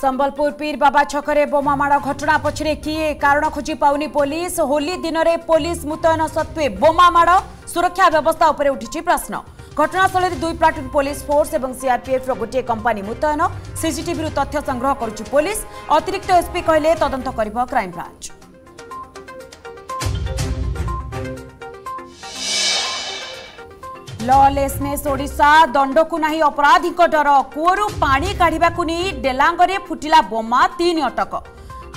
संबलपुर पीर बाबा छकरे बोमामाड़ घटना पछरे किए कारण खोजी पाउनी पुलिस। होली दिन रे पुलिस मुतयन सत्वे बोमामाड़ सुरक्षा व्यवस्था उपरे उठिछि प्रश्न। घटनास्थल दुई प्लाटून पुलिस फोर्स और सीआरपीएफ गोटे कंपानी मुतयन। सीसीटीवी तथ्य संग्रह करुछि पुलिस। अतिरिक्त एसपी कहले तदंत करिबो क्राइम ब्रांच। लॉलेसनेस ओडिशा दंडकू नाही अपराधी डर। कूअरू पाणी काढिबाकू नेई डेलांगरे फुटिला बोमा, 3 अटक।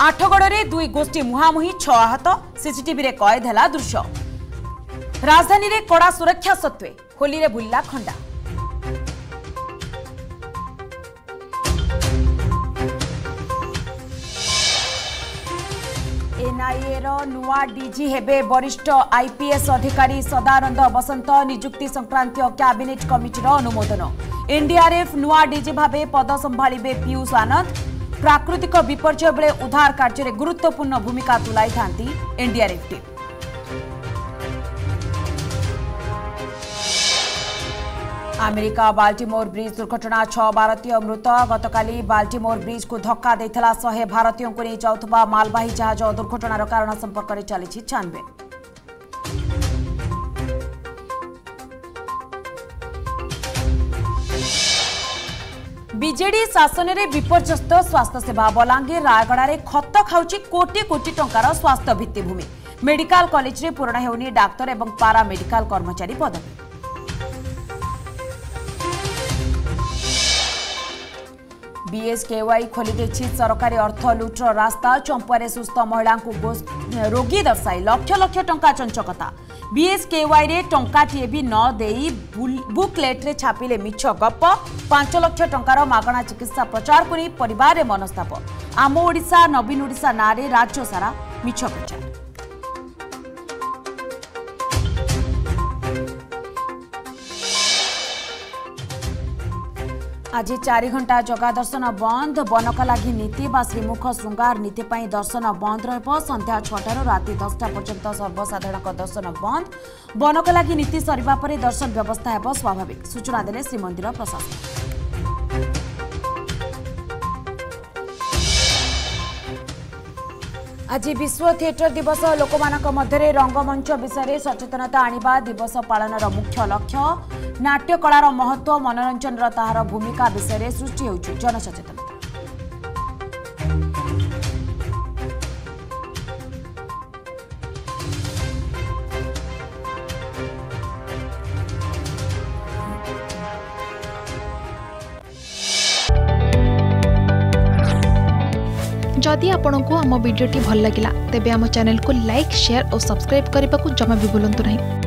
आठगड़े दुई गोष्ठी मुहांमुही, 6 आहत। सीसीटीवी रे कैद हैला दृश्य। राजधानी रे कड़ा सुरक्षा सत्वे होली रे बुल्ला खंडा। एनआईए नुआ डीजी हेबे वरिष्ठ आईपीएस अधिकारी सदानंद बसंत। नियुक्ति संक्रांत कैबिनेट कमिटीर अनुमोदन। एनडीआरएफ नुआ डीजी भावे पद संभाळिबे पीयूष आनंद। प्राकृतिक विपर्यय बेले उद्धार कार्य गुरुत्वपूर्ण भूमिका तुलाई थांती NDRF team. America Baltimore bridge दुर्घटना, 6 भारतीय मृत। गतकाली बाल्टीमोर ब्रिज को धक्का देथिला 100 भारतीयों को नहीं जाउथबा मालवाही जहाज। दुर्घटनार कारण संपर्क में चली छानबीन। बीजेडी शासन में विपर्यस्त स्वास्थ्य सेवा। बलांगीर रायगड़ा में खत खाउची कोटी कोटी टंकार स्वास्थ्य भित्तिभूमि। मेडिकल कॉलेज में पूरण होनी डाक्तर और पारा मेडिकल कर्मचारी पदवी। बीएसकेवाई खोली देखी सरकारी अर्थ लुट्र रास्ता। चंपुआर सुस्थ महिला को रोगी दर्शाई लक्ष लक्ष टंका चंचकता। बीएसकेवाई रे टंकाटीए भी न देई बुकलेट्रे छापिले मिछ गप। 5 लक्ष टंकार मागणा चिकित्सा प्रचार को नहीं परिवार मनस्ताप। आम ओडिशा नवीन ओडिशा ना राज्य सारा मिछ प्रचार। आज 4 घंटा जगा दर्शन बंद। बनक लगी नीति बा श्रीमुख श्रृंगार नीति पर दर्शन बंद रहिबो। संध्या 6 राति 10टा पर्यंत सर्वसाधारण दर्शन बंद। बनक लगी नीति सरिबा परे दर्शन व्यवस्था हेबो स्वाभाविक, सूचना देले श्रीमंदिर प्रशासन। आज विश्व थिएटर दिवस। लोकमानक मध्यरे रंगमंच विषय सचेतनता आनिबा दिवस पालनर मुख्य लक्ष्य। नाट्यकलार महत्व मनोरंजन ताहार भूमिका विषय सृष्टि होउछि जनसचेतनता। जदि आपंक आम भिडी भल लगा तेब आम चैनल को लाइक, शेयर और सब्सक्राइब करने को जमा भी भूलु ना।